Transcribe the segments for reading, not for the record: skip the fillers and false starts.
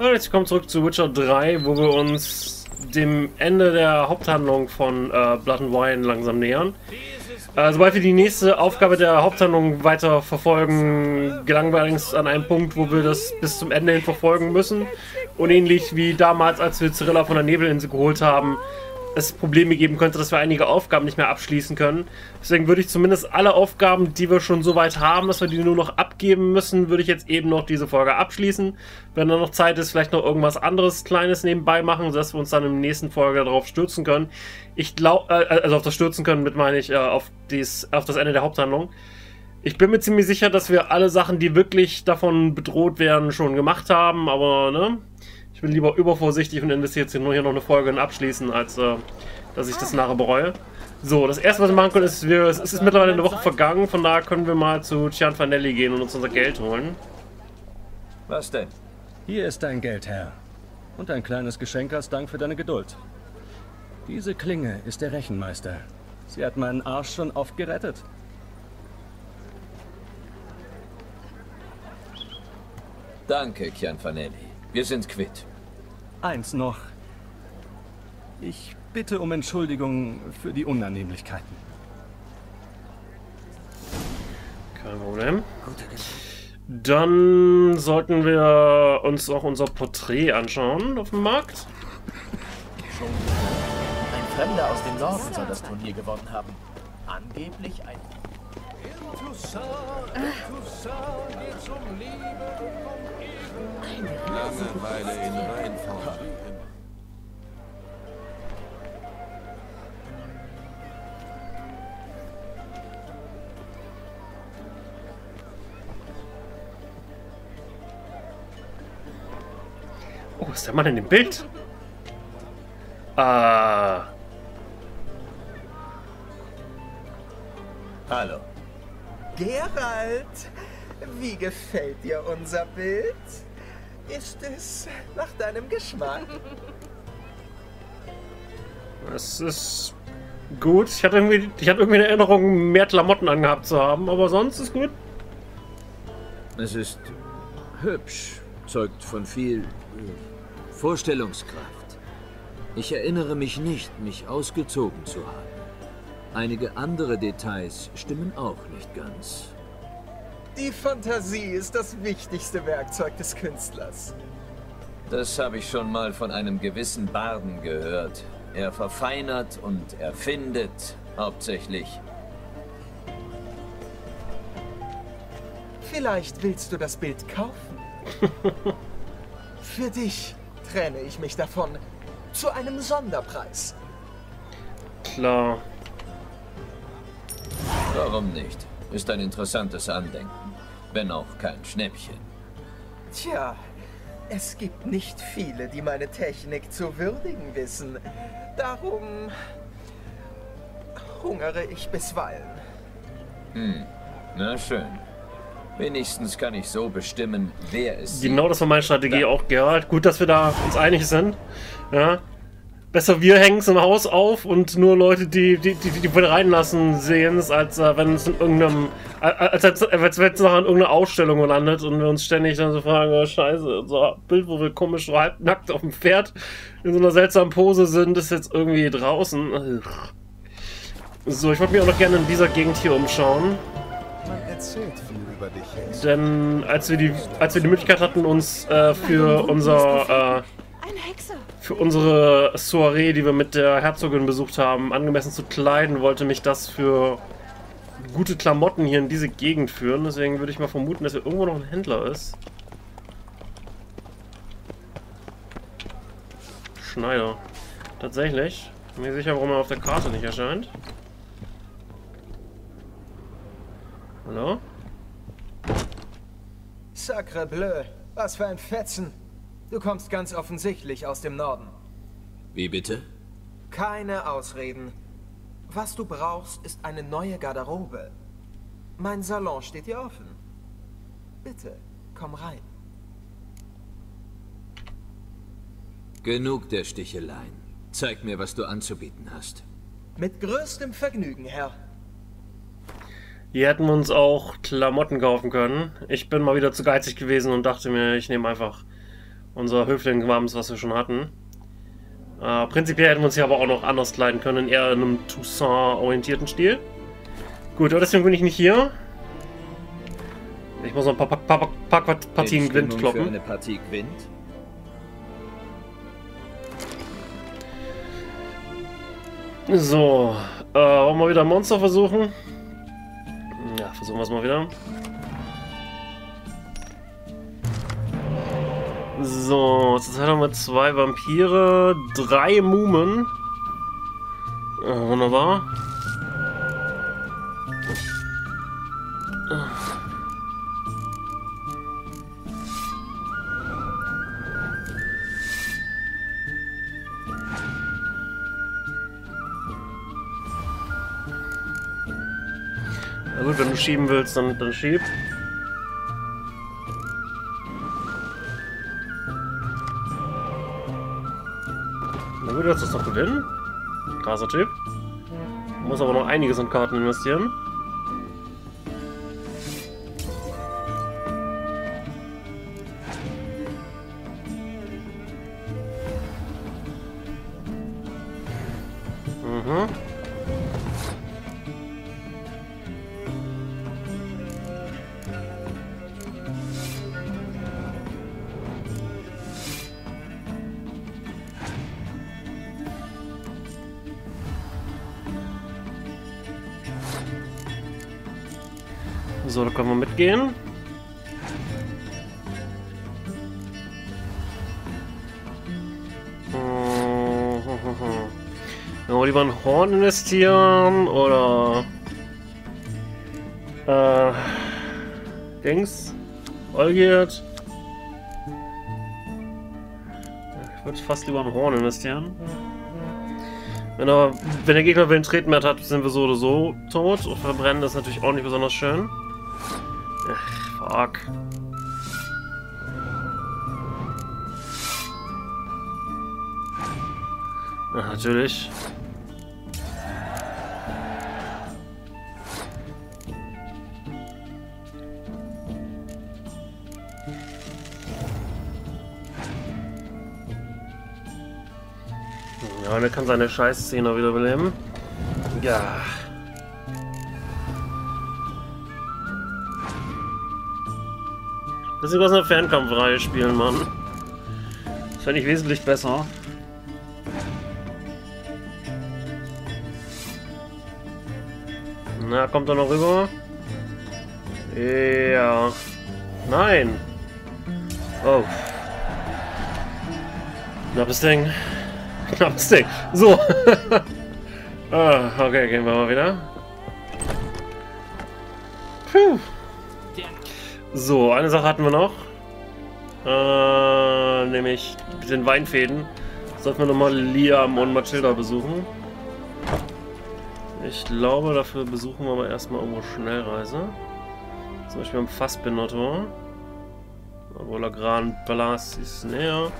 Und jetzt kommen wir zurück zu Witcher 3, wo wir uns dem Ende der Haupthandlung von Blood and Wine langsam nähern. Sobald wir die nächste Aufgabe der Haupthandlung weiter verfolgen, gelangen wir allerdings an einen Punkt, wo wir das bis zum Ende hin verfolgen müssen. Und ähnlich wie damals, als wir Cirilla von der Nebelinsel geholt haben, es Probleme geben könnte, dass wir einige Aufgaben nicht mehr abschließen können. Deswegen würde ich zumindest alle Aufgaben, die wir schon so weit haben, dass wir die nur noch abgeben müssen, würde ich jetzt eben noch diese Folge abschließen. Wenn dann noch Zeit ist, vielleicht noch irgendwas anderes Kleines nebenbei machen, sodass wir uns dann im nächsten Folge darauf stürzen können. Ich glaube, also auf das stürzen können, mit meine ich auf das Ende der Haupthandlung. Ich bin mir ziemlich sicher, dass wir alle Sachen, die wirklich davon bedroht werden, schon gemacht haben, aber ne? Ich bin lieber übervorsichtig und investiere jetzt nur hier noch eine Folge und abschließen, als dass ich das nachher bereue. So, das erste, was wir machen können, ist, es ist mittlerweile eine Woche vergangen, von daher können wir mal zu Cianfanelli gehen und uns unser Geld holen. Was denn? Hier ist dein Geld, Herr. Und ein kleines Geschenk als Dank für deine Geduld. Diese Klinge ist der Rechenmeister. Sie hat meinen Arsch schon oft gerettet. Danke, Cianfanelli. Wir sind quitt. Eins noch. Ich bitte um Entschuldigung für die Unannehmlichkeiten. Kein Problem. Dann sollten wir uns auch unser Porträt anschauen auf dem Markt. Ein Fremder aus dem Norden soll das Turnier gewonnen haben. Angeblich ein... Langeweile in Reinform. Oh, ist der Mann in dem Bild? Hallo. Gerald, wie gefällt dir unser Bild? Ist es nach deinem Geschmack? Es ist gut. Ich hatte irgendwie eine Erinnerung, mehr Klamotten angehabt zu haben, aber sonst ist gut. Es ist hübsch, zeugt von viel Vorstellungskraft. Ich erinnere mich nicht, mich ausgezogen zu haben. Einige andere Details stimmen auch nicht ganz. Die Fantasie ist das wichtigste Werkzeug des Künstlers. Das habe ich schon mal von einem gewissen Barden gehört. Er verfeinert und erfindet hauptsächlich. Vielleicht willst du das Bild kaufen? Für dich trenne ich mich davon. Zu einem Sonderpreis. Klar. Warum nicht? Ist ein interessantes Andenken, wenn auch kein Schnäppchen. Tja, es gibt nicht viele, die meine Technik zu würdigen wissen. Darum hungere ich bisweilen. Hm, na schön. Wenigstens kann ich so bestimmen, wer es... Genau, das war meine Strategie auch, Gerald. Gut, dass wir da uns einig sind. Ja. Besser wir hängen es im Haus auf und nur Leute, die wir reinlassen, sehen es, als wenn es in irgendeinem, als wenn es nachher in irgendeiner Ausstellung landet und wir uns ständig dann so fragen, oh, scheiße, unser Bild, wo wir komisch halbnackt auf dem Pferd in so einer seltsamen Pose sind, ist jetzt irgendwie draußen. So, ich wollte mich auch noch gerne in dieser Gegend hier umschauen. Man erzählt viel über dich. Denn als wir die Möglichkeit hatten, uns für unsere Soiree, die wir mit der Herzogin besucht haben, angemessen zu kleiden, wollte mich das für gute Klamotten hier in diese Gegend führen. Deswegen würde ich mal vermuten, dass hier irgendwo noch ein Händler ist. Schneider. Tatsächlich. Bin mir sicher, warum er auf der Karte nicht erscheint. Hallo? Sacre bleu, was für ein Fetzen! Du kommst ganz offensichtlich aus dem Norden. Wie bitte? Keine Ausreden. Was du brauchst, ist eine neue Garderobe. Mein Salon steht hier offen. Bitte, komm rein. Genug der Sticheleien. Zeig mir, was du anzubieten hast. Mit größtem Vergnügen, Herr. Hier hätten wir uns auch Klamotten kaufen können. Ich bin mal wieder zu geizig gewesen und dachte mir, ich nehme einfach Unser Höfling warms, was wir schon hatten. Prinzipiell hätten wir uns hier aber auch noch anders kleiden können, eher in einem Toussaint-orientierten Stil. Gut, aber deswegen bin ich nicht hier. Ich muss noch ein paar Partien Gwent kloppen. Eine Partie Gwent? So, wollen wir mal wieder Monster versuchen? Ja, versuchen wir es mal wieder. So, zurzeit haben wir 2 Vampire, 3 Mumen. Wunderbar. Na gut, wenn du schieben willst, dann schieb. Na gut, du hast das noch gewinnen. Krasser Tipp. Muss aber noch einiges an Karten investieren. So, da können wir mitgehen. Wenn wir lieber ein Horn investieren oder Dings, Olgiert. Ich würde fast lieber ein Horn investieren. Wenn der Gegner den Tretwert hat, sind wir so oder so tot. Und verbrennen ist natürlich auch nicht besonders schön. Fuck. Ach, natürlich. Ja, und er kann seine Scheiß-Szene wieder beleben. Ja. Das ist was eine Fernkampfreihe spielen, Mann. Das fände ich wesentlich besser. Na, kommt er noch rüber? Ja. Nein! Oh. Knappes Ding. Knappes Ding. So. Okay, gehen wir mal wieder. Puh. So, eine Sache hatten wir noch. Nämlich mit den Weinfäden. Sollten wir nochmal Liam und Mathilda besuchen. Ich glaube, dafür besuchen wir aber erstmal irgendwo Schnellreise. Zum Beispiel am Fassbenotto. Aber La Grande Palace ist näher.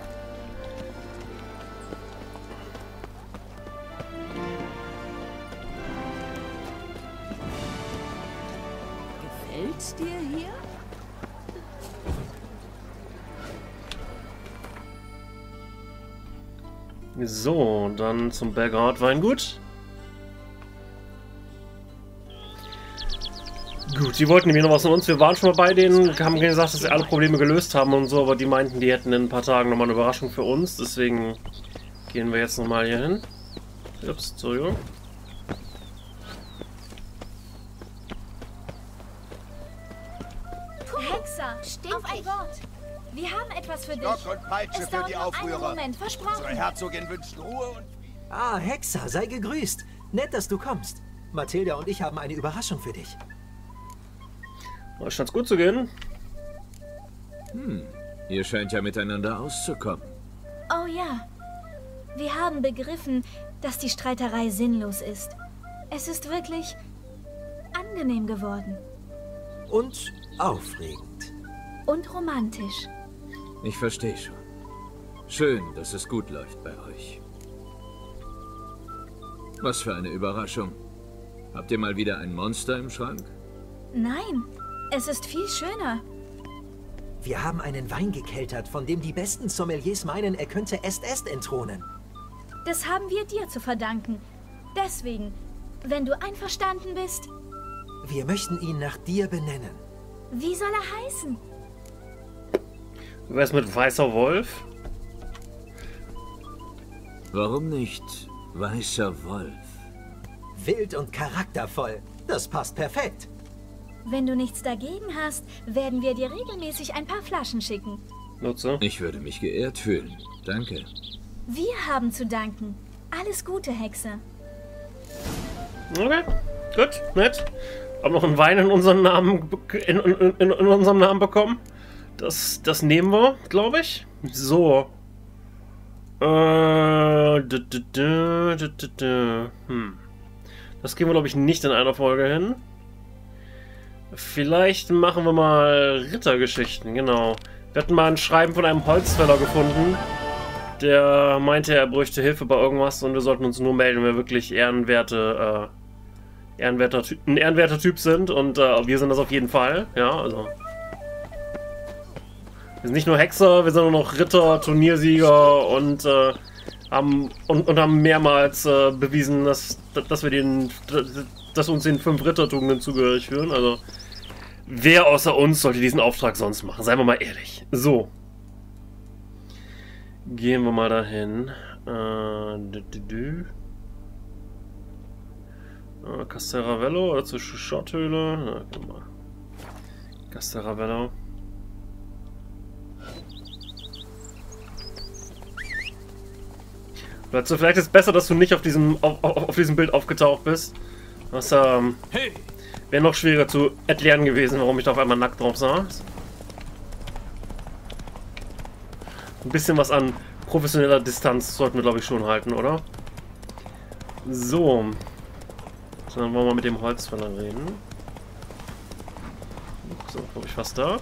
Gefällt's dir hier? So, dann zum Bergard Weingut. Gut, die wollten nämlich noch was von uns. Wir waren schon mal bei denen, haben gesagt, dass sie alle Probleme gelöst haben und so, aber die meinten, die hätten in ein paar Tagen nochmal eine Überraschung für uns. Deswegen gehen wir jetzt nochmal hier hin. Ups, Entschuldigung. Hexer, steht auf ein Wort. Wir haben etwas für dich. Stock und Peitsche für die Aufrührer. Moment, versprochen. Unsere Herzogin wünscht Ruhe und Frieden. Ah, Hexer, sei gegrüßt. Nett, dass du kommst. Mathilda und ich haben eine Überraschung für dich. Euch scheint's gut zu gehen. Hm, ihr scheint ja miteinander auszukommen. Oh ja. Wir haben begriffen, dass die Streiterei sinnlos ist. Es ist wirklich angenehm geworden. Und aufregend. Und romantisch. Ich verstehe schon. Schön, dass es gut läuft bei euch. Was für eine Überraschung. Habt ihr mal wieder ein Monster im Schrank? Nein, es ist viel schöner. Wir haben einen Wein gekeltert, von dem die besten Sommeliers meinen, er könnte Est Est entthronen. Das haben wir dir zu verdanken. Deswegen, wenn du einverstanden bist... Wir möchten ihn nach dir benennen. Wie soll er heißen? Was mit Weißer Wolf? Warum nicht Weißer Wolf? Wild und charaktervoll. Das passt perfekt. Wenn du nichts dagegen hast, werden wir dir regelmäßig ein paar Flaschen schicken. Nutzer. Ich würde mich geehrt fühlen. Danke. Wir haben zu danken. Alles Gute, Hexe. Okay, gut, nett. Haben noch einen Wein in unserem Namen, in unserem Namen bekommen. Das nehmen wir, glaube ich. So. Das gehen wir, glaube ich, nicht in einer Folge hin. Vielleicht machen wir mal Rittergeschichten, genau. Wir hatten mal ein Schreiben von einem Holzfäller gefunden. Der meinte, er bräuchte Hilfe bei irgendwas und wir sollten uns nur melden, wenn wir wirklich ein ehrenwerter Typ sind. Und wir sind das auf jeden Fall. Ja, also. Wir sind nicht nur Hexer, wir sind auch noch Ritter, Turniersieger und haben mehrmals bewiesen, dass uns den 5 Rittertugenden zugehörig führen. Also, wer außer uns sollte diesen Auftrag sonst machen? Seien wir mal ehrlich. So. Gehen wir mal dahin. Caseravello oder zur Schotthöhle? Na, gehen wir mal. Caseravello. Vielleicht ist es besser, dass du nicht auf diesem, auf diesem Bild aufgetaucht bist. Das wäre noch schwieriger zu erklären gewesen, warum ich da auf einmal nackt drauf saß. Ein bisschen was an professioneller Distanz sollten wir, glaube ich, schon halten, oder? So. Dann wollen wir mit dem Holzfäller reden. So, glaube ich, fast da.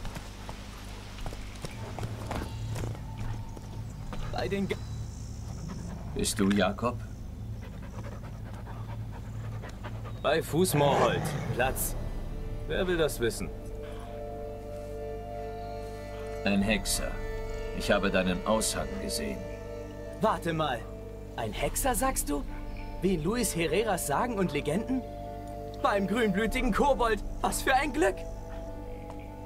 Bei den... Bist du Jakob? Bei Fußmorholt. Platz. Wer will das wissen? Ein Hexer. Ich habe deinen Aushang gesehen. Warte mal. Ein Hexer, sagst du? Wie in Herreras Sagen und Legenden? Beim grünblütigen Kobold. Was für ein Glück!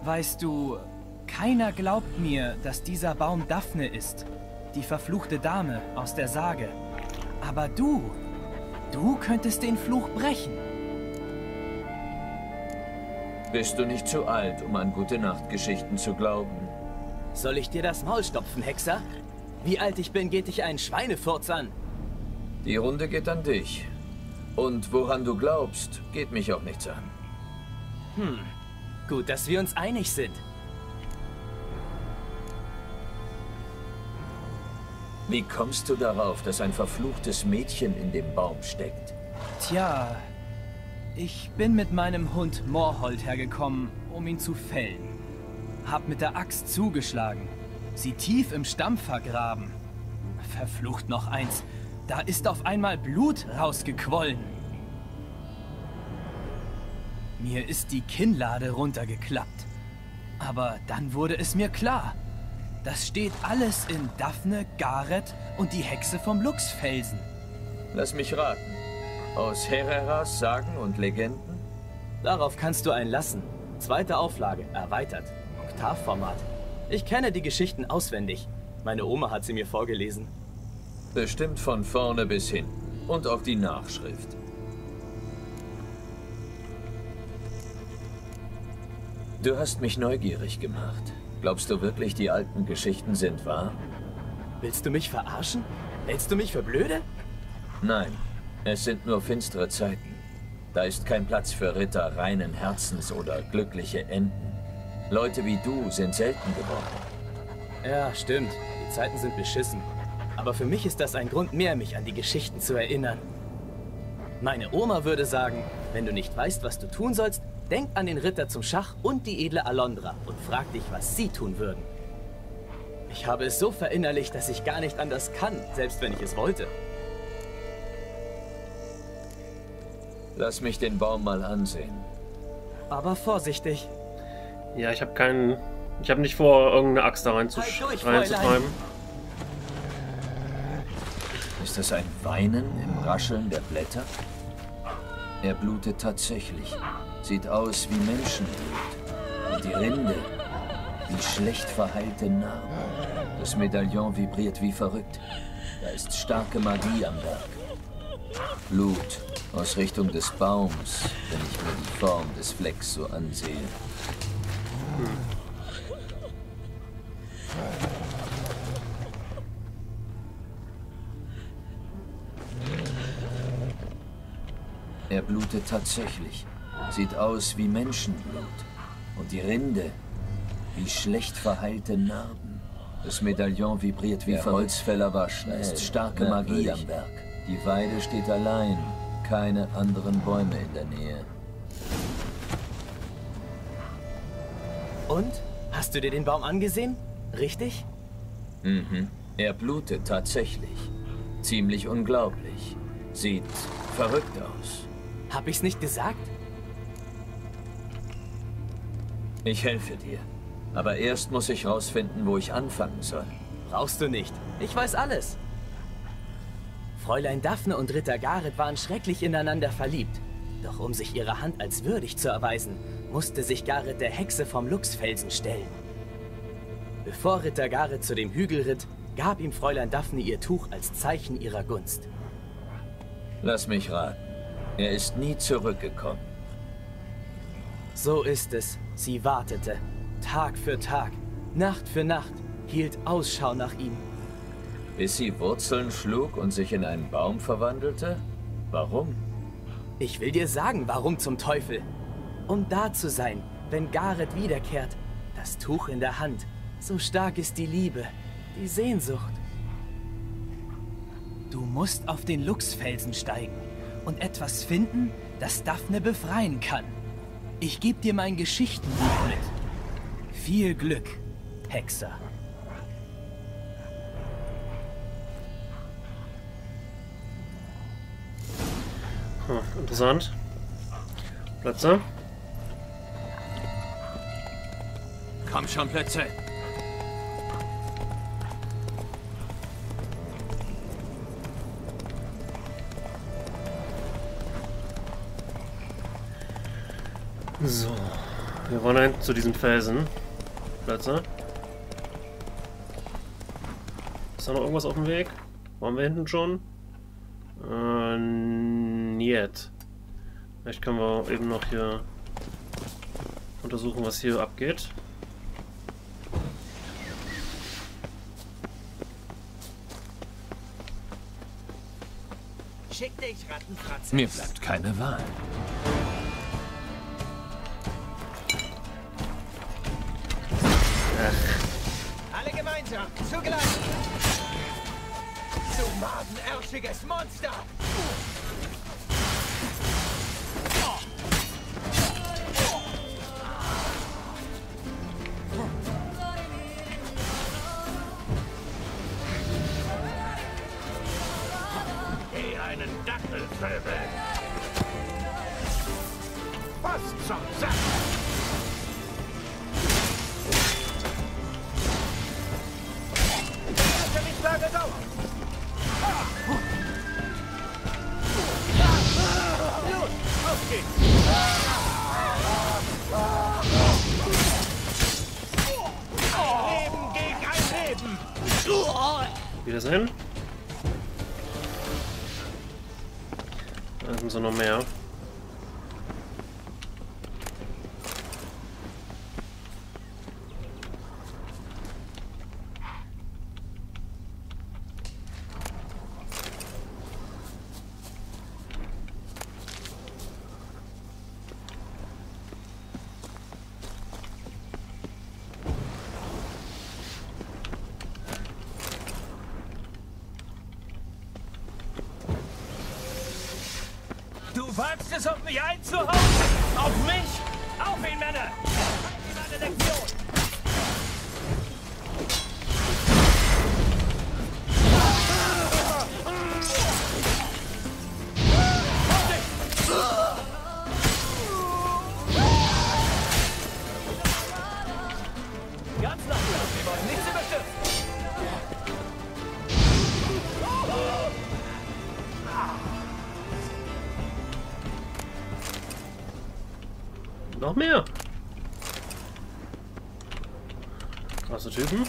Weißt du, keiner glaubt mir, dass dieser Baum Daphne ist. Die verfluchte Dame aus der Sage. Aber du könntest den Fluch brechen. Bist du nicht zu alt, um an Gute-Nacht-Geschichten zu glauben? Soll ich dir das Maul stopfen, Hexer? Wie alt ich bin, geht dich einen Schweinefurz an. Die Runde geht an dich. Und woran du glaubst, geht mich auch nichts an. Hm, gut, dass wir uns einig sind. Wie kommst du darauf, dass ein verfluchtes Mädchen in dem Baum steckt? Tja, ich bin mit meinem Hund Morhold hergekommen, um ihn zu fällen. Hab mit der Axt zugeschlagen, sie tief im Stamm vergraben. Verflucht noch eins, da ist auf einmal Blut rausgequollen. Mir ist die Kinnlade runtergeklappt. Aber dann wurde es mir klar. Das steht alles in Daphne, Gareth und die Hexe vom Luxfelsen. Lass mich raten. Aus Herreras Sagen und Legenden? Darauf kannst du einen lassen. 2. Auflage, erweitert. Oktavformat. Ich kenne die Geschichten auswendig. Meine Oma hat sie mir vorgelesen. Bestimmt von vorne bis hinten. Und auch die Nachschrift. Du hast mich neugierig gemacht. Glaubst du wirklich, die alten Geschichten sind wahr? Willst du mich verarschen? Hältst du mich für blöde? Nein, es sind nur finstere Zeiten. Da ist kein Platz für Ritter reinen Herzens oder glückliche Enden. Leute wie du sind selten geworden. Ja, stimmt. Die Zeiten sind beschissen. Aber für mich ist das ein Grund mehr, mich an die Geschichten zu erinnern. Meine Oma würde sagen, wenn du nicht weißt, was du tun sollst, denk an den Ritter zum Schach und die edle Alondra und frag dich, was sie tun würden. Ich habe es so verinnerlicht, dass ich gar nicht anders kann, selbst wenn ich es wollte. Lass mich den Baum mal ansehen. Aber vorsichtig. Ja, ich habe keinen Ich habe nicht vor, irgendeine Axt da reinzutreiben. Ist das ein Weinen im Rascheln der Blätter? Er blutet tatsächlich. Sieht aus wie Menschenblut. Und die Rinde wie schlecht verheilte Narben. Das Medaillon vibriert wie verrückt. Da ist starke Magie am Werk. Blut aus Richtung des Baums, wenn ich mir die Form des Flecks so ansehe. Er blutet tatsächlich. Sieht aus wie Menschenblut. Und die Rinde wie schlecht verheilte Narben. Das Medaillon vibriert wie verrückt. Holzfäller war schnell. Ist starke Magie am Werk. Die Weide steht allein. Keine anderen Bäume in der Nähe. Und? Hast du dir den Baum angesehen? Richtig? Mhm. Er blutet tatsächlich. Ziemlich unglaublich. Sieht verrückt aus. Hab ich's nicht gesagt? Ich helfe dir. Aber erst muss ich rausfinden, wo ich anfangen soll. Brauchst du nicht. Ich weiß alles. Fräulein Daphne und Ritter Gareth waren schrecklich ineinander verliebt. Doch um sich ihre Hand als würdig zu erweisen, musste sich Gareth der Hexe vom Luchsfelsen stellen. Bevor Ritter Gareth zu dem Hügel ritt, gab ihm Fräulein Daphne ihr Tuch als Zeichen ihrer Gunst. Lass mich raten. Er ist nie zurückgekommen. So ist es. Sie wartete. Tag für Tag, Nacht für Nacht, hielt Ausschau nach ihm. Bis sie Wurzeln schlug und sich in einen Baum verwandelte? Warum? Ich will dir sagen, warum zum Teufel. Um da zu sein, wenn Gareth wiederkehrt, das Tuch in der Hand. So stark ist die Liebe, die Sehnsucht. Du musst auf den Luchsfelsen steigen und etwas finden, das Daphne befreien kann. Ich gebe dir mein Geschichtenbuch mit. Viel Glück, Hexer. Hm, interessant. Plätze. Komm schon, Plätze. So, wir wollen hin zu diesem Felsen. Plätze. Ist da noch irgendwas auf dem Weg? Waren wir hinten schon? Nicht. Vielleicht können wir eben noch hier untersuchen, was hier abgeht. Schick dich, Rattenfratze. Mir bleibt keine Wahl. Alle gemeinsam, zugleich! Du madenerschiges Monster! Geh einen Dackel verwenden! Fast schon satt! Wiedersehen. Da sind so noch mehr. Du wagst es, auf mich einzuhauen! Auf mich! Auf ihn, Männer! Habt ihr meine Lektion! Noch mehr. Krasse Typen.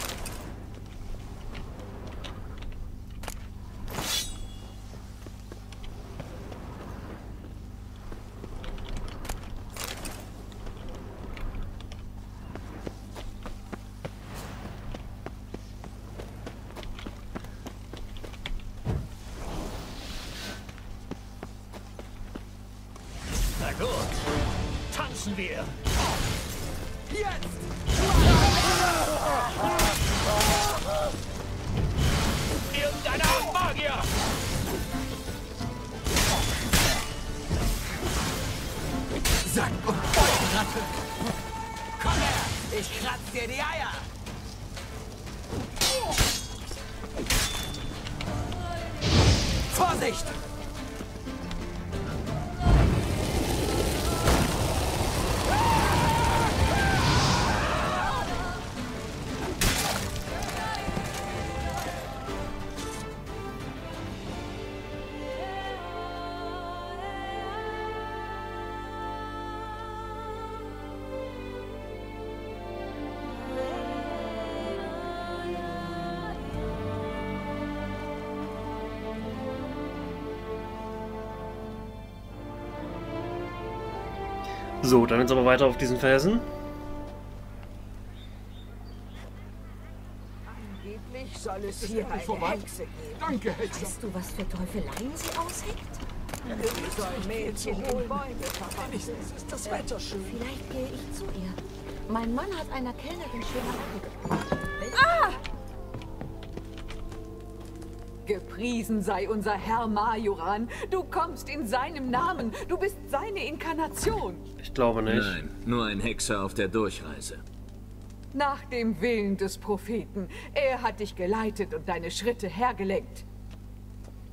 So, dann jetzt aber weiter auf diesen Felsen. Angeblich soll es hier eine Hexe geben. Danke, Hexe. Weißt du, was für Teufeleien sie ausheckt? Ja, wir müssen Mädchen und Bäume verwandeln. Das Wetter schön. Vielleicht gehe ich zu ihr. Mein Mann hat einer Kellnerin schöne Augen. Ah! Gepriesen sei unser Herr Majoran. Du kommst in seinem Namen. Du bist seine Inkarnation. Ich glaube nicht. Nein, nur ein Hexer auf der Durchreise. Nach dem Willen des Propheten. Er hat dich geleitet und deine Schritte hergelenkt.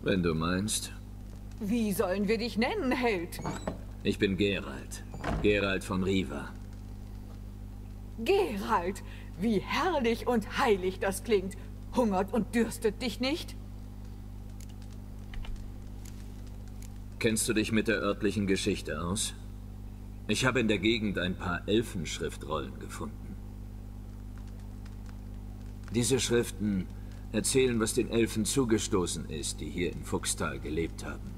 Wenn du meinst. Wie sollen wir dich nennen, Held? Ich bin Geralt. Geralt von Riva. Geralt, wie herrlich und heilig das klingt. Hungert und dürstet dich nicht? Kennst du dich mit der örtlichen Geschichte aus? Ich habe in der Gegend ein paar Elfenschriftrollen gefunden. Diese Schriften erzählen, was den Elfen zugestoßen ist, die hier in Fuchstal gelebt haben.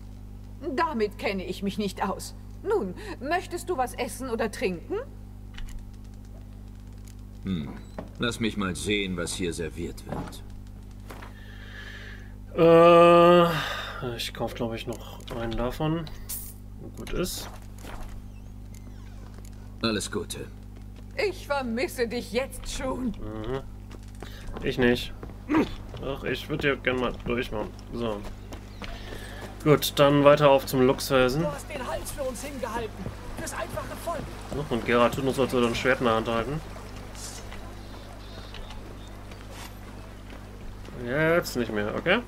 Damit kenne ich mich nicht aus. Nun, möchtest du was essen oder trinken? Lass mich mal sehen, was hier serviert wird. Ich kaufe, glaube ich, noch einen davon. Gut ist. Alles Gute. Ich vermisse dich jetzt schon. Mhm. Ich nicht. Ach, ich würde ja gerne mal durchmachen. So. Gut, dann weiter auf zum Luchsfelsen. Du hast den Hals für uns hingehalten. Fürs einfache Volk. So, und Geralt tut uns, als würde er ein Schwert in der Hand halten. Jetzt nicht mehr, okay?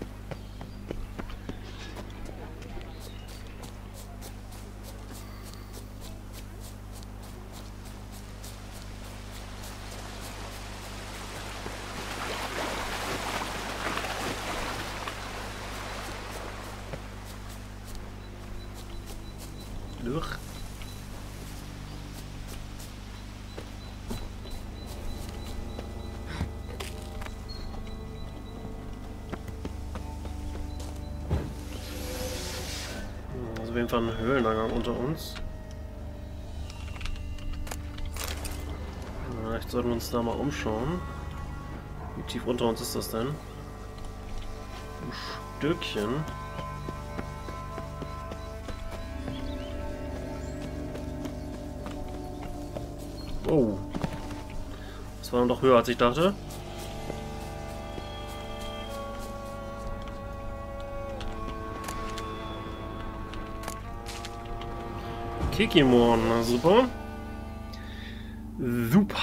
Ein Höhlenlager unter uns. Vielleicht sollten wir uns da mal umschauen. Wie tief unter uns ist das denn? Ein Stückchen. Oh. Das war noch höher, als ich dachte. Kikimora, na super. Super.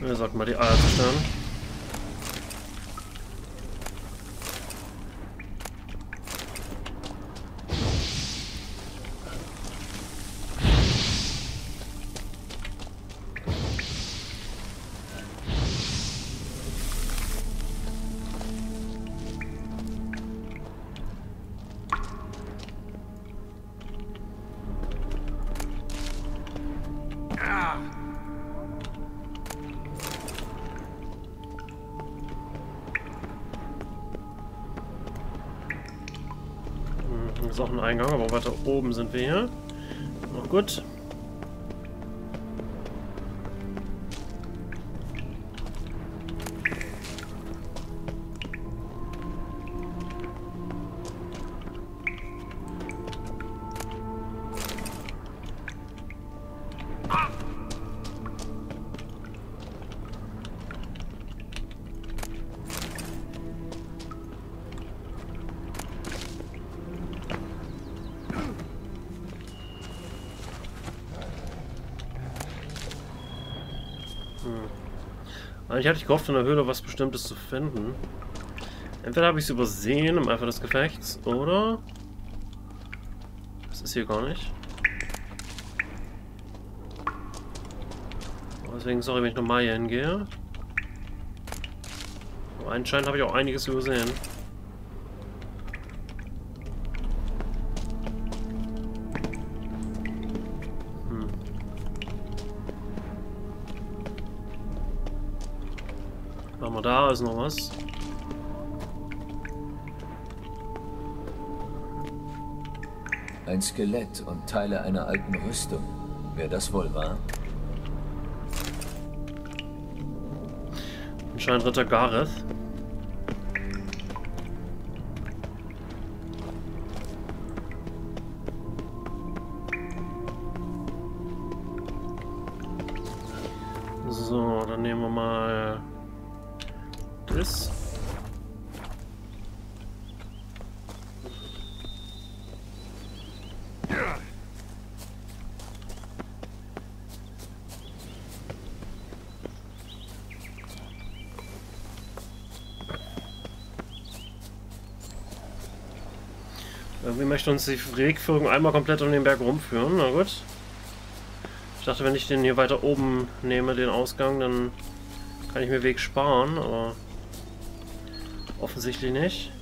Wir sollten mal die Eier zerstören. Ist auch ein Eingang, aber weiter oben sind wir hier. Noch gut. Ich hatte gehofft, in der Höhle was Bestimmtes zu finden. Entweder habe ich es übersehen im Eifer des Gefechts, oder? Das ist hier gar nicht. Deswegen, sorry, wenn ich nochmal hier hingehe. Aber anscheinend habe ich auch einiges übersehen. Da ist noch was. Ein Skelett und Teile einer alten Rüstung. Wer das wohl war? Anscheinend Ritter Gareth. So, dann nehmen wir mal... das. Irgendwie möchte uns die Wegführung einmal komplett um den Berg rumführen. Na gut. Ich dachte, wenn ich den hier weiter oben nehme, den Ausgang, dann kann ich mir Weg sparen, aber... offensichtlich nicht.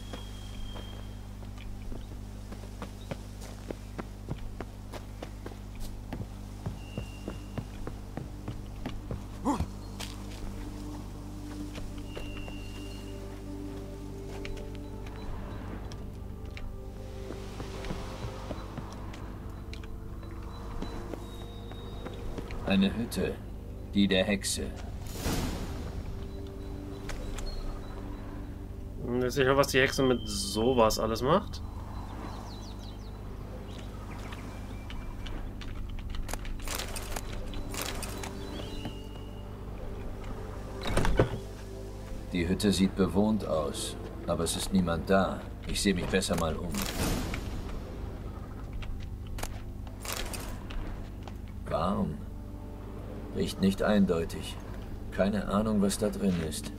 Eine Hütte, die der Hexe. Ich weiß nicht, was die Hexe mit sowas alles macht. Die Hütte sieht bewohnt aus, aber es ist niemand da. Ich sehe mich besser mal um. Warm. Riecht nicht eindeutig. Keine Ahnung, was da drin ist.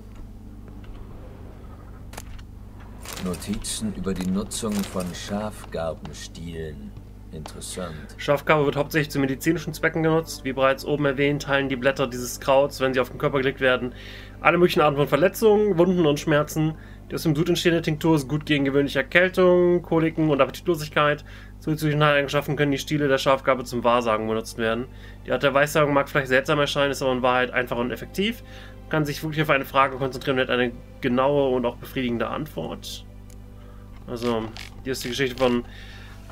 Notizen über die Nutzung von Schafgarbenstielen. Interessant. Schafgarbe wird hauptsächlich zu medizinischen Zwecken genutzt. Wie bereits oben erwähnt, heilen die Blätter dieses Krauts, wenn sie auf den Körper gelegt werden, alle möglichen Arten von Verletzungen, Wunden und Schmerzen. Die aus dem Blut entstehende Tinktur ist gut gegen gewöhnliche Erkältungen, Koliken und Appetitlosigkeit. Zusätzlichen Heileigenschaften können die Stiele der Schafgarbe zum Wahrsagen benutzt werden. Die Art der Weissagung mag vielleicht seltsam erscheinen, ist aber in Wahrheit einfach und effektiv. Man kann sich wirklich auf eine Frage konzentrieren mit einer genaue und auch befriedigende Antwort. Also, hier ist die Geschichte von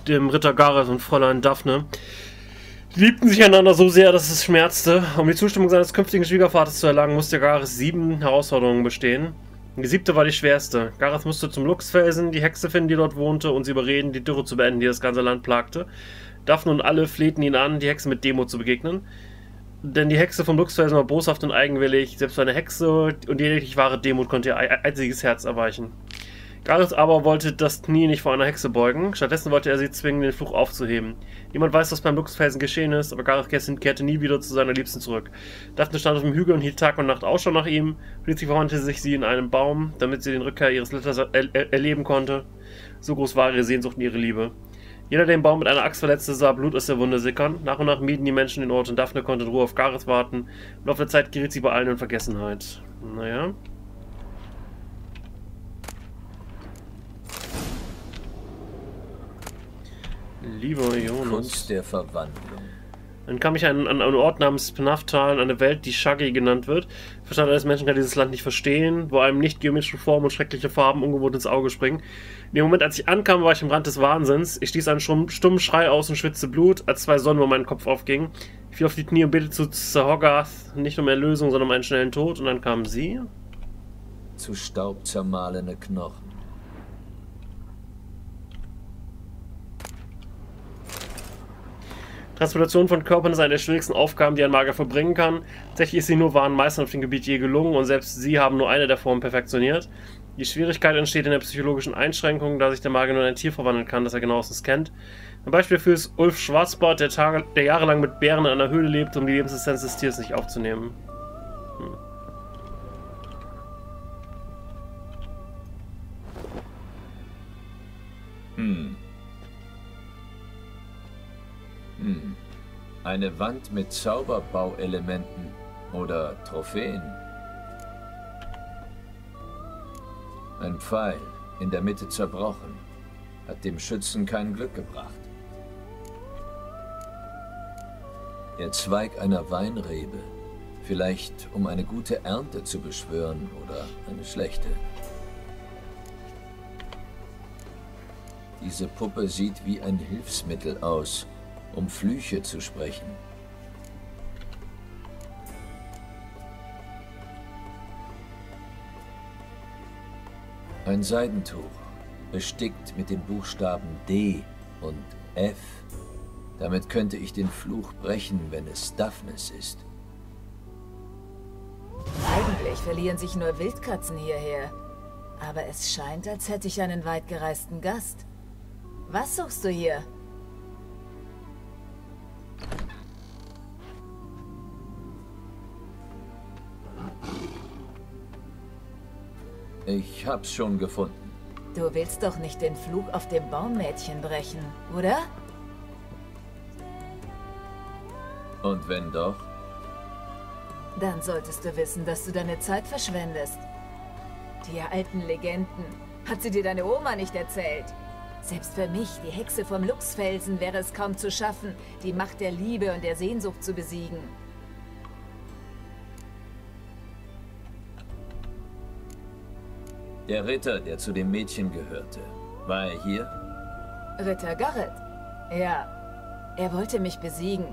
dem Ritter Gareth und Fräulein Daphne. Die liebten sich einander so sehr, dass es schmerzte. Um die Zustimmung seines künftigen Schwiegervaters zu erlangen, musste Gareth 7 Herausforderungen bestehen. Die 7. war die schwerste. Gareth musste zum Luchsfelsen, die Hexe finden, die dort wohnte, und sie überreden, die Dürre zu beenden, die das ganze Land plagte. Daphne und alle flehten ihn an, die Hexe mit Demut zu begegnen. Denn die Hexe vom Luxfelsen war boshaft und eigenwillig, selbst eine Hexe und jegliche wahre Demut konnte ihr einziges Herz erweichen. Gareth aber wollte das Knie nicht vor einer Hexe beugen, stattdessen wollte er sie zwingen, den Fluch aufzuheben. Niemand weiß, was beim Luxfelsen geschehen ist, aber Gareth kehrte nie wieder zu seiner Liebsten zurück. Daphne stand auf dem Hügel und hielt Tag und Nacht Ausschau nach ihm. Plötzlich verwandelte sich sie in einen Baum, damit sie den Rückkehr ihres Litters erleben konnte. So groß war ihre Sehnsucht und ihre Liebe. Jeder, der den Baum mit einer Axt verletzte, sah Blut aus der Wunde sickern. Nach und nach mieden die Menschen den Ort und Daphne konnte in Ruhe auf Gareth warten. Im Laufe der Zeit geriet sie bei allen in Vergessenheit. Naja. Lieber Jonas. Kunst der Verwandlung. Dann kam ich an einen Ort namens Pnaftal, eine Welt, die Shaggy genannt wird. Verstand eines Menschen kann dieses Land nicht verstehen, wo einem nicht geometrische Formen und schreckliche Farben ungewohnt ins Auge springen. In dem Moment, als ich ankam, war ich am Rand des Wahnsinns. Ich stieß einen stummen Schrei aus und schwitzte Blut, als zwei Sonnen über meinen Kopf aufgingen. Ich fiel auf die Knie und betete zu Zahoggath, nicht um Erlösung, sondern um einen schnellen Tod. Und dann kamen sie. Zu Staub zermahlene Knochen. Transportation von Körpern ist eine der schwierigsten Aufgaben, die ein Magier verbringen kann. Tatsächlich ist sie nur wahren Meistern auf dem Gebiet je gelungen und selbst sie haben nur eine der Formen perfektioniert. Die Schwierigkeit entsteht in der psychologischen Einschränkung, da sich der Magier nur in ein Tier verwandeln kann, das er genauestens kennt. Ein Beispiel dafür ist Ulf Schwarzbart, der jahrelang mit Bären in einer Höhle lebt, um die Lebenssessenz des Tiers nicht aufzunehmen. Eine Wand mit Zauberbauelementen oder Trophäen. Ein Pfeil, in der Mitte zerbrochen, hat dem Schützen kein Glück gebracht. Der Zweig einer Weinrebe, vielleicht um eine gute Ernte zu beschwören oder eine schlechte. Diese Puppe sieht wie ein Hilfsmittel aus, um Flüche zu sprechen. Ein Seidentuch, bestickt mit den Buchstaben D und F. Damit könnte ich den Fluch brechen, wenn es Daphnis ist. Eigentlich verlieren sich nur Wildkatzen hierher. Aber es scheint, als hätte ich einen weitgereisten Gast. Was suchst du hier? Ich hab's schon gefunden. Du willst doch nicht den Fluch auf dem Baummädchen brechen, oder? Und wenn doch? Dann solltest du wissen, dass du deine Zeit verschwendest. Die alten Legenden. Hat sie dir deine Oma nicht erzählt? Selbst für mich, die Hexe vom Luchsfelsen, wäre es kaum zu schaffen, die Macht der Liebe und der Sehnsucht zu besiegen. Der Ritter, der zu dem Mädchen gehörte, war er hier? Ritter Gareth? Ja, er wollte mich besiegen,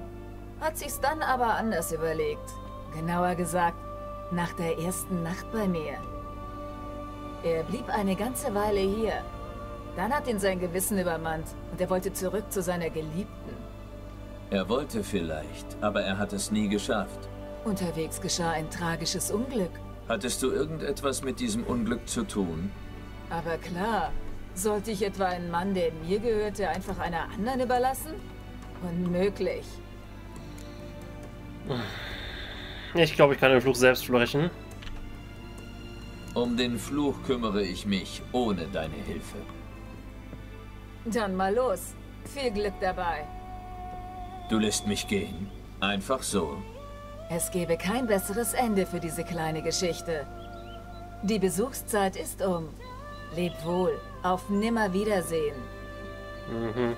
hat sich's dann aber anders überlegt. Genauer gesagt, nach der ersten Nacht bei mir. Er blieb eine ganze Weile hier. Dann hat ihn sein Gewissen übermannt und er wollte zurück zu seiner Geliebten. Er wollte vielleicht, aber er hat es nie geschafft. Unterwegs geschah ein tragisches Unglück. Hattest du irgendetwas mit diesem Unglück zu tun? Aber klar, sollte ich etwa einen Mann, der mir gehörte, einfach einer anderen überlassen? Unmöglich. Ich glaube, ich kann den Fluch selbst sprechen. Um den Fluch kümmere ich mich ohne deine Hilfe. Dann mal los. Viel Glück dabei. Du lässt mich gehen. Einfach so. Es gäbe kein besseres Ende für diese kleine Geschichte. Die Besuchszeit ist um. Leb wohl, auf Nimmerwiedersehen. Mhm.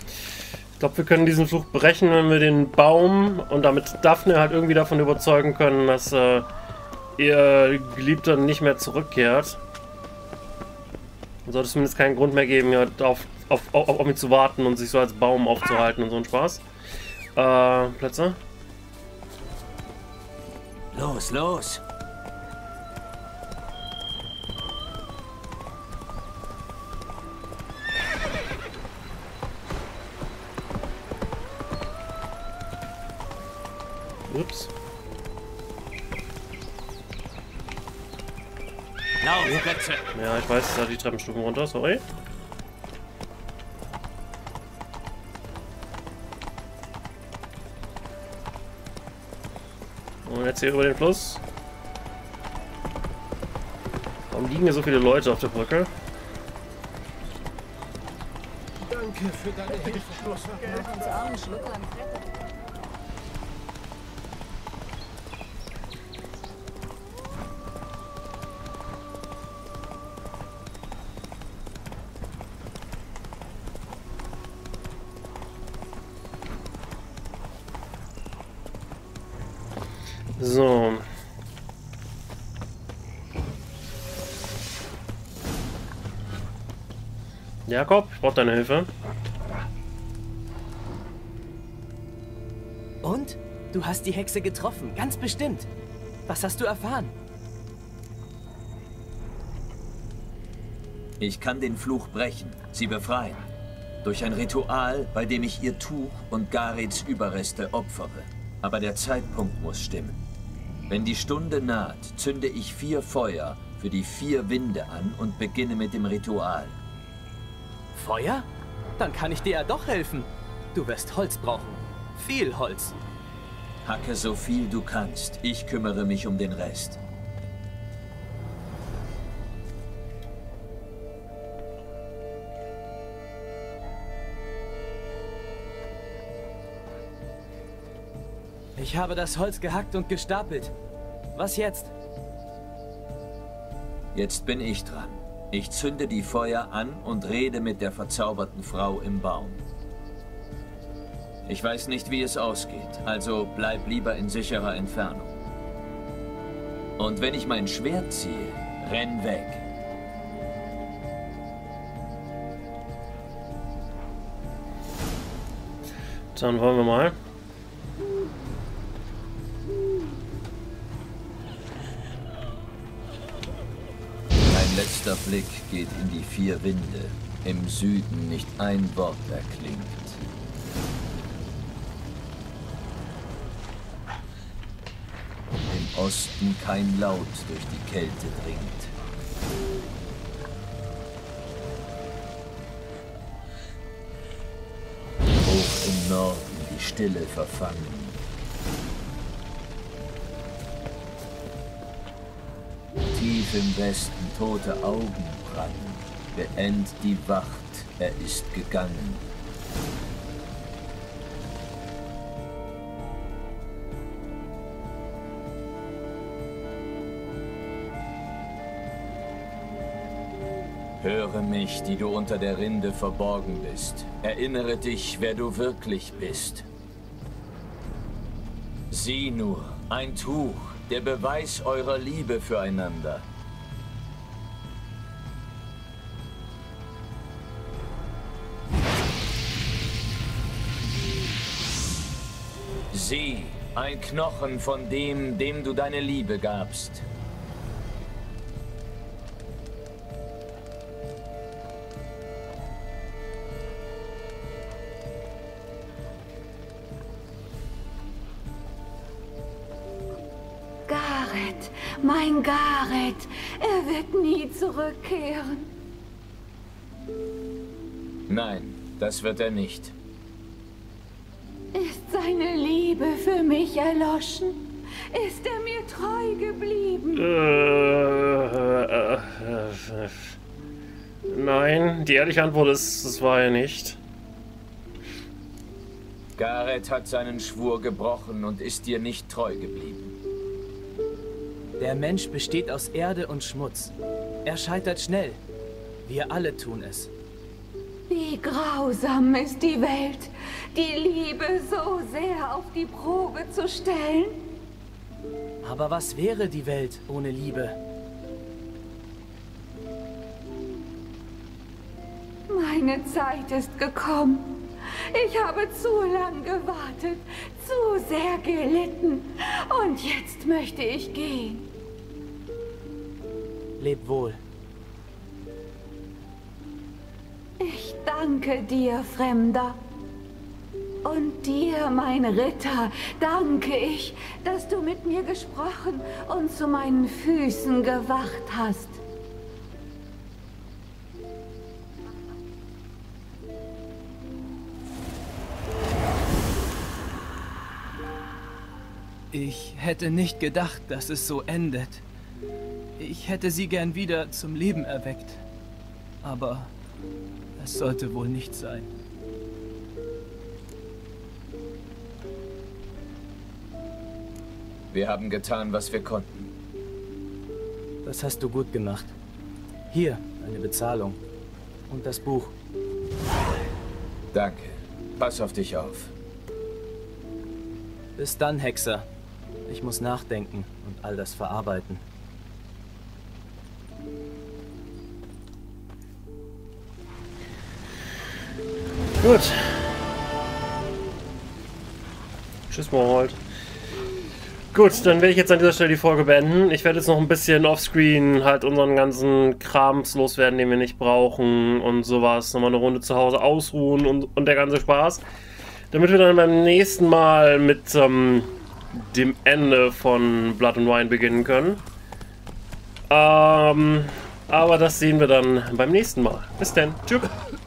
Ich glaube, wir können diesen Fluch brechen, wenn wir den Baum und damit Daphne halt irgendwie davon überzeugen können, dass ihr Geliebter nicht mehr zurückkehrt. Sollte es zumindest keinen Grund mehr geben, ja, auf mich zu warten und sich so als Baum aufzuhalten und so ein Spaß. Plätze. Los, los! Ups. Okay. Ja, ich weiß, da die Treppenstufen runter, sorry. Und jetzt hier über den Fluss. Warum liegen hier so viele Leute auf der Brücke? Danke für deine Hilfe. So. Jakob, ich brauche deine Hilfe. Und? Du hast die Hexe getroffen, ganz bestimmt. Was hast du erfahren? Ich kann den Fluch brechen, sie befreien. Durch ein Ritual, bei dem ich ihr Tuch und Garets Überreste opfere. Aber der Zeitpunkt muss stimmen. Wenn die Stunde naht, zünde ich 4 Feuer für die 4 Winde an und beginne mit dem Ritual. Feuer? Dann kann ich dir ja doch helfen. Du wirst Holz brauchen. Viel Holz. Hacke so viel du kannst. Ich kümmere mich um den Rest. Ich habe das Holz gehackt und gestapelt. Was jetzt? Jetzt bin ich dran. Ich zünde die Feuer an und rede mit der verzauberten Frau im Baum. Ich weiß nicht, wie es ausgeht, also bleib lieber in sicherer Entfernung. Und wenn ich mein Schwert ziehe, renn weg. Dann wollen wir mal. Letzter Blick geht in die 4 Winde. Im Süden nicht ein Wort erklingt. Im Osten kein Laut durch die Kälte dringt. Hoch im Norden die Stille verfangen. Tief im Westen tote Augen brennen, beend die Wacht, er ist gegangen. Höre mich, die du unter der Rinde verborgen bist. Erinnere dich, wer du wirklich bist. Sieh nur, ein Tuch. Der Beweis eurer Liebe füreinander. Sieh, ein Knochen von dem, dem du deine Liebe gabst. Mein Gareth, er wird nie zurückkehren. Nein, das wird er nicht. Ist seine Liebe für mich erloschen? Ist er mir treu geblieben? Nein, die ehrliche Antwort ist, das war er nicht. Gareth hat seinen Schwur gebrochen und ist dir nicht treu geblieben. Der Mensch besteht aus Erde und Schmutz. Er scheitert schnell. Wir alle tun es. Wie grausam ist die Welt, die Liebe so sehr auf die Probe zu stellen. Aber was wäre die Welt ohne Liebe? Meine Zeit ist gekommen. Ich habe zu lang gewartet, zu sehr gelitten. Und jetzt möchte ich gehen. Leb wohl. Ich danke dir, Fremder. Und dir, mein Ritter, danke ich, dass du mit mir gesprochen und zu meinen Füßen gewacht hast. Ich hätte nicht gedacht, dass es so endet. Ich hätte sie gern wieder zum Leben erweckt. Aber es sollte wohl nicht sein. Wir haben getan, was wir konnten. Das hast du gut gemacht. Hier, eine Bezahlung. Und das Buch. Danke. Pass auf dich auf. Bis dann, Hexer. Ich muss nachdenken und all das verarbeiten. Gut. Tschüss, Morhold. Gut, dann werde ich jetzt an dieser Stelle die Folge beenden. Ich werde jetzt noch ein bisschen offscreen halt unseren ganzen Krams loswerden, den wir nicht brauchen und sowas. Nochmal eine Runde zu Hause ausruhen und der ganze Spaß. Damit wir dann beim nächsten Mal mit dem Ende von Blood and Wine beginnen können. Aber das sehen wir dann beim nächsten Mal. Bis dann. Tschüss.